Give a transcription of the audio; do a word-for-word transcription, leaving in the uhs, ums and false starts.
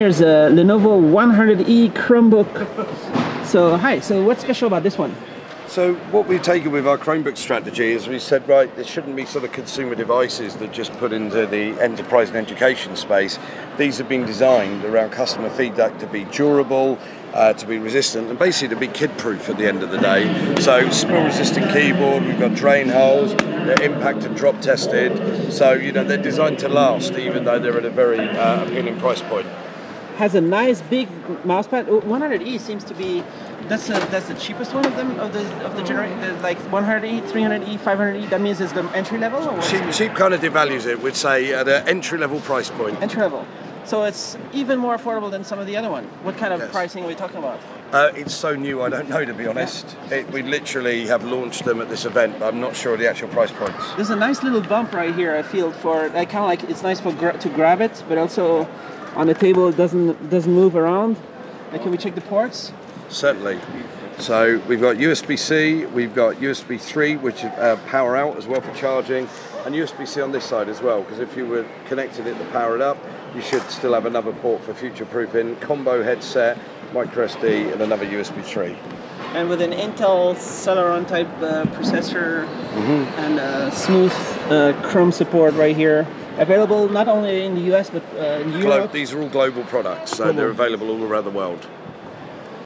Here's a Lenovo one hundred E Chromebook. So hi, so what's special about this one? So what we've taken with our Chromebook strategy is we said, right, there shouldn't be sort of consumer devices that just put into the enterprise and education space. These have been designed around customer feedback to be durable, uh, to be resistant, and basically to be kid-proof at the end of the day. So spill-resistant keyboard, we've got drain holes, they're impact and drop tested. So, you know, they're designed to last, even though they're at a very uh, appealing price point. Has a nice big mouse pad. one hundred E seems to be that's a, that's the cheapest one of them of the of the generation. Like one hundred E, three hundred E, five hundred E. That means it's the entry level. Or cheap, cheap kind of devalues it. We'd say at an entry level price point. Entry level. So it's even more affordable than some of the other one. What kind of yes. pricing are we talking about? Uh, it's so new, I don't know, to be honest. It, we literally have launched them at this event, but I'm not sure of the actual price points. There's a nice little bump right here, I feel, for like, kind of like it's nice for gra to grab it, but also on the table it doesn't, doesn't move around. And can we check the ports? Certainly. So we've got U S B C, we've got U S B three, which is uh, power out as well for charging, and U S B C on this side as well, because if you were connected it to power it up, you should still have another port for future-proofing, combo headset, Micro S D, and another U S B three. And with an Intel Celeron type uh, processor mm-hmm. and uh, smooth uh, Chrome support right here. Available not only in the U S but uh, in Europe. These are all global products, so global. They're available all around the world.